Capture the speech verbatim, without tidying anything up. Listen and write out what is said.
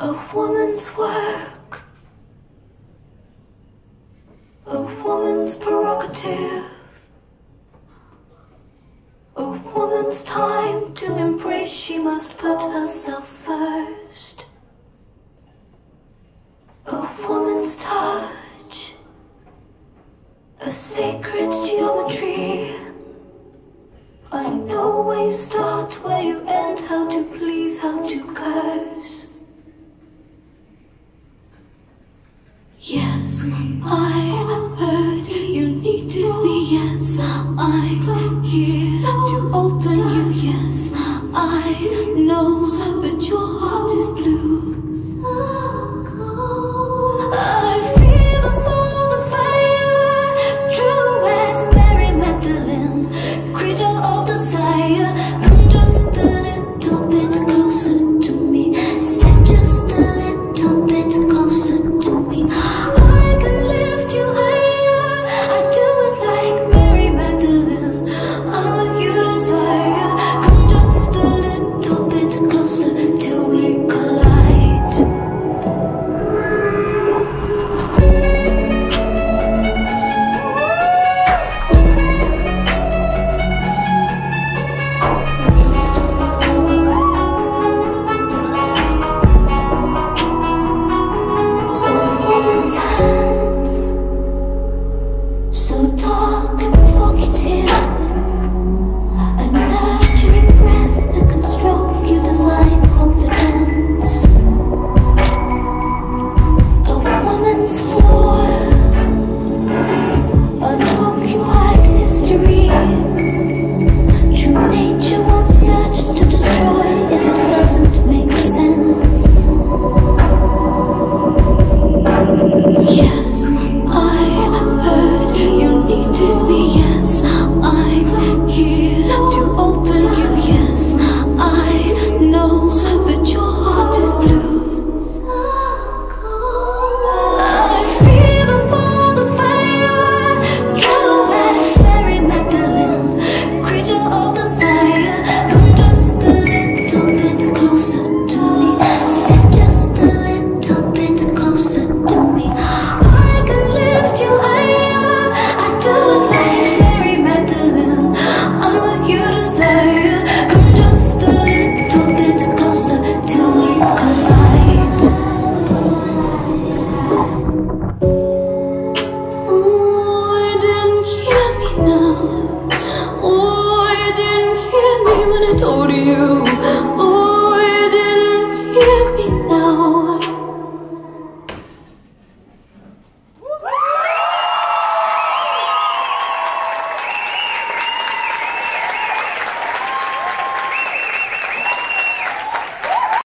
A woman's work, a woman's prerogative, a woman's time to embrace. She must put herself first. A woman's touch, a sacred geometry. I know where you start, where you end, how to please, how to curse. Yes, I heard you needed me. Yes, I'm here to open you. Yes, I know that your heart is blue. Say